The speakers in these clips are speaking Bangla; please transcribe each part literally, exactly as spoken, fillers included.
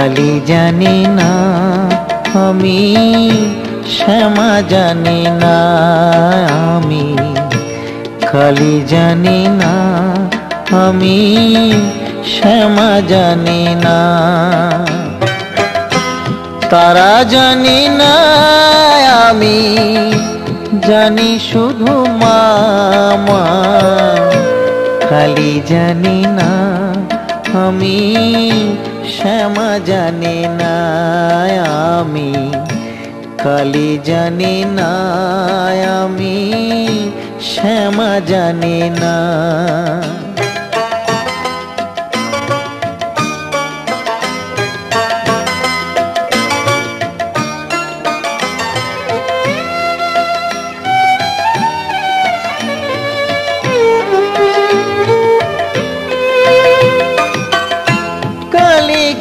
কালি জানি না আমি শ্যামা জানি না আমি কালি জানি না আমি শ্যামা জানি না তারা জানি না আমি জানি শুধু মা মা কালি জানি না আমি শ্যামা জানি না আমি কালি জানি না আমি শ্যামা জানি না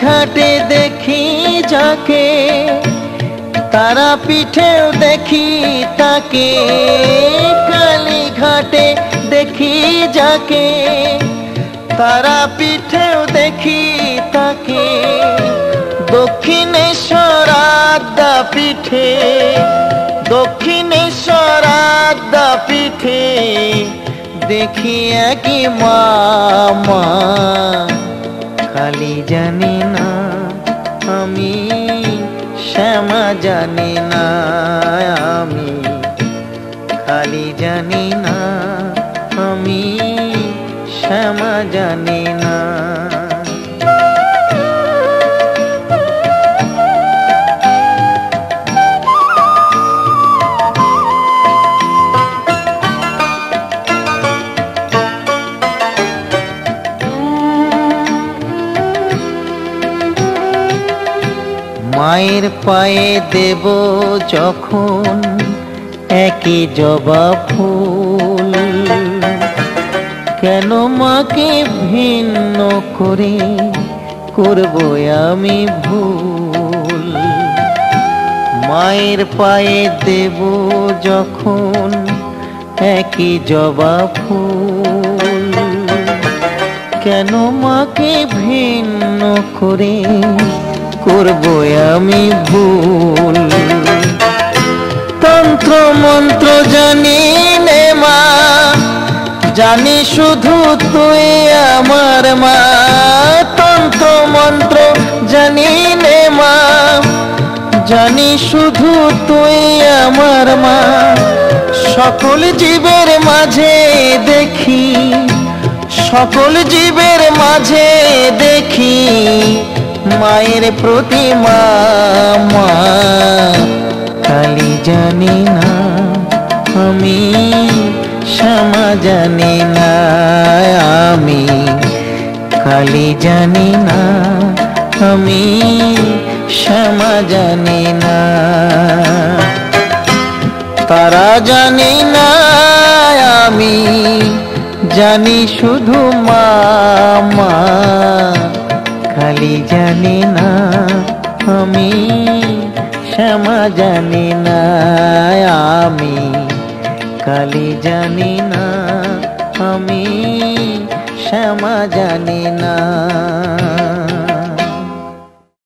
ঘাটে দেখি যাকে তারা পিঠেও দেখি তাকে কালী ঘাটে দেখি যাকে তারা পিঠেও দেখি তাকে দক্ষিণেশ্বর আদ্যা পিঠে দক্ষিণেশ্বর আদ্যা পিঠে দেখি একই মা মা কালি জানি না আমি শ্যামা জানি না আমি কালি জানি না আমি শ্যামা জানি না মায়ের পায়ে দেব যখন একই জবা ফুল কেন মাকে ভিন্ন করে করব আমি ভুল মায়ের পায়ে দেব যখন একই জবা ফুল কেন মাকে ভিন্ন করে করবো আমি ভুল তন্ত্র মন্ত্র জানি নে মা জানি শুধু তুই আমার মা তন্ত্র মন্ত্র জানি নে মা জানি শুধু তুই আমার মা সকল জীবের মাঝে দেখি সকল জীবের মাঝে দেখি মায়ের প্রতিমা মা কালি জানি না আমি শ্যামা জানি না আমি কালি জানি না আমি শ্যামা জানি না তারা জানি না আমি জানি শুধু মা মা কালি জানি না আমি শ্যামা জানি না আমি কালি জানি না আমি শ্যামা জানি না।